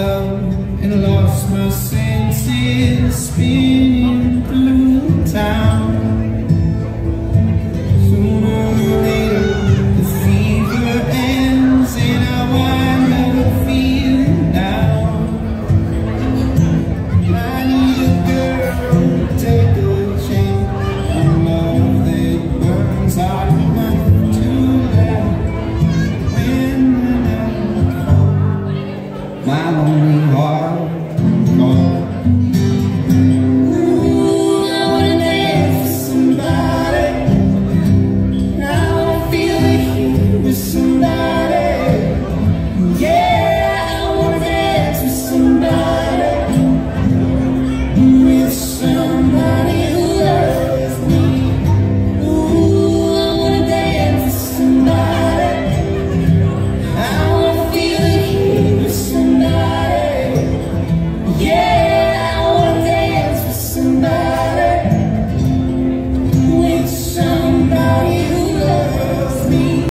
love and lost my senses.